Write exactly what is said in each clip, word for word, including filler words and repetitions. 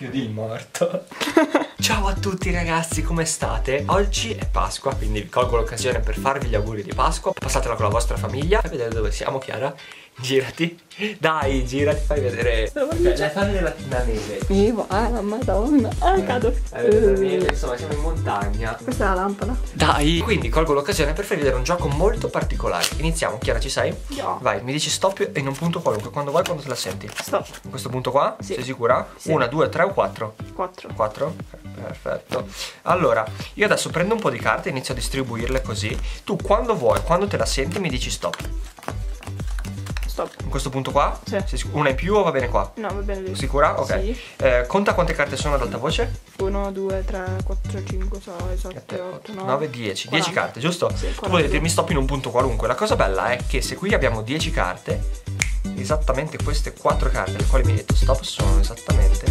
Io di morto. Ciao a tutti ragazzi, come state? Oggi è Pasqua, quindi vi colgo l'occasione per farvi gli auguri di Pasqua. Passatela con la vostra famiglia. Fai vedere dove siamo, Chiara. Girati. Dai, girati, fai vedere. Okay, la fase della neve. Vivo, ah la madonna, ah eh, cado. Neve, insomma, siamo in montagna. Questa è la lampada. Dai. Quindi colgo l'occasione per farvi vedere un gioco molto particolare. Iniziamo, Chiara, ci sei? Io. Vai, mi dici stop e non punto qualunque, quando vuoi, quando te la senti. Stop. In questo punto qua? Sì. Sei sicura? Sì. Una, due, tre o quattro? Quattro. Quattro? Perfetto. Allora, io adesso prendo un po' di carte e inizio a distribuirle così. Tu quando vuoi, quando te la senti, mi dici stop. Stop. In questo punto qua? Sì. Una in più o va bene qua? No, va bene lì. Sicura? Ok. Sì. Eh, conta quante carte sono ad alta voce. uno, due, tre, quattro, cinque, sei, sette, otto, nove, dieci. dieci carte, giusto? Sì, tu vuoi dirmi stop in un punto qualunque. La cosa bella è che se qui abbiamo dieci carte, esattamente queste quattro carte le quali mi hai detto stop sono esattamente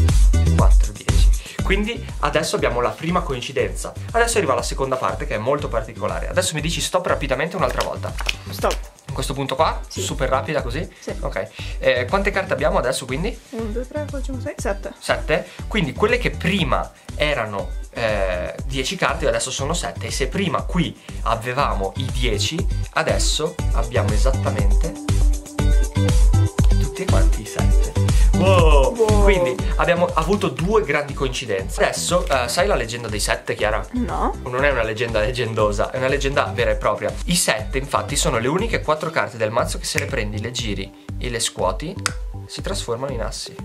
quattro, dieci. Quindi adesso abbiamo la prima coincidenza. Adesso arriva la seconda parte che è molto particolare. Adesso mi dici stop rapidamente un'altra volta. Stop. Questo punto qua? Sì. Super rapida così? Sì. Ok. Eh, quante carte abbiamo adesso quindi? uno, due, tre, quattro, cinque, sei, sette. sette. Quindi quelle che prima erano eh, dieci carte adesso sono sette. E se prima qui avevamo i dieci, adesso abbiamo esattamente tutti quanti i sette. Wow. Wow. Quindi abbiamo avuto due grandi coincidenze. Adesso eh, sai la leggenda dei sette, Chiara? No. Non è una leggenda leggendosa, è una leggenda vera e propria. I sette infatti sono le uniche quattro carte del mazzo che se le prendi, le giri e le scuoti si trasformano in assi.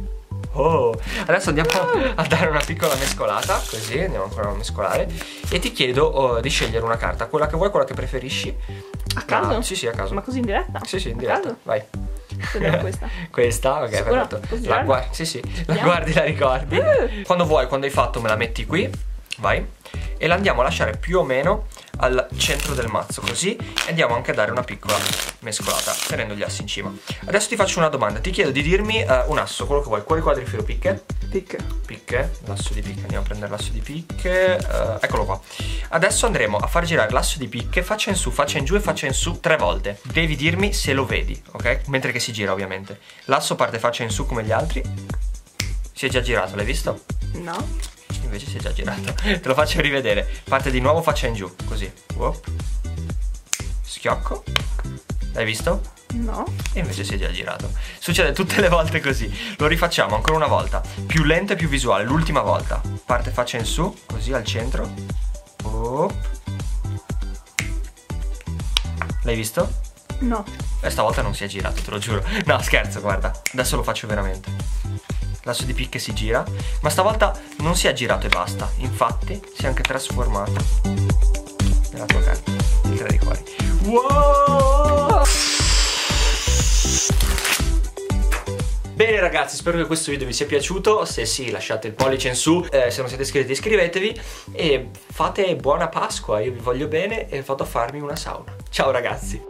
Oh. Adesso andiamo a dare una piccola mescolata. Così andiamo ancora a mescolare. E ti chiedo oh, di scegliere una carta. Quella che vuoi, quella che preferisci. A caso? Ah, sì sì, a caso. Ma così in diretta? Sì sì, in diretta. Vai. Questa. Questa, ok, sicura? Perfetto. La guardi, sì, sì. La yeah. guardi, la ricordi. Uh. Quando vuoi, quando hai fatto, me la metti qui. Vai. E la andiamo a lasciare più o meno al centro del mazzo, così. E andiamo anche a dare una piccola mescolata, tenendo gli assi in cima. Adesso ti faccio una domanda. Ti chiedo di dirmi uh, un asso, quello che vuoi. Cuori, quadri, filo, picche. Picche. Picche. L'asso di picche. Andiamo a prendere l'asso di picche. Uh, eccolo qua. Adesso andremo a far girare l'asso di picche faccia in su, faccia in giù e faccia in su tre volte. Devi dirmi se lo vedi, ok? Mentre che si gira, ovviamente. L'asso parte faccia in su come gli altri. Si è già girato, l'hai visto? No. Invece si è già girato. Te lo faccio rivedere. Parte di nuovo faccia in giù. Così. Whoop. Schiocco. L'hai visto? No. E invece si è già girato. Succede tutte le volte così. Lo rifacciamo ancora una volta. Più lento e più visuale. L'ultima volta. Parte faccia in su. Così al centro. Whoop. L'hai visto? No. E stavolta non si è girato, te lo giuro. No, scherzo, guarda. Adesso lo faccio veramente. L'asso di picche si gira, ma stavolta non si è girato e basta. Infatti si è anche trasformato nella tua carta, il tre di cuori. Wow! Bene ragazzi, spero che questo video vi sia piaciuto. Se sì, lasciate il pollice in su. eh, Se non siete iscritti, iscrivetevi. E fate buona Pasqua, io vi voglio bene. E vado a farmi una sauna. Ciao ragazzi.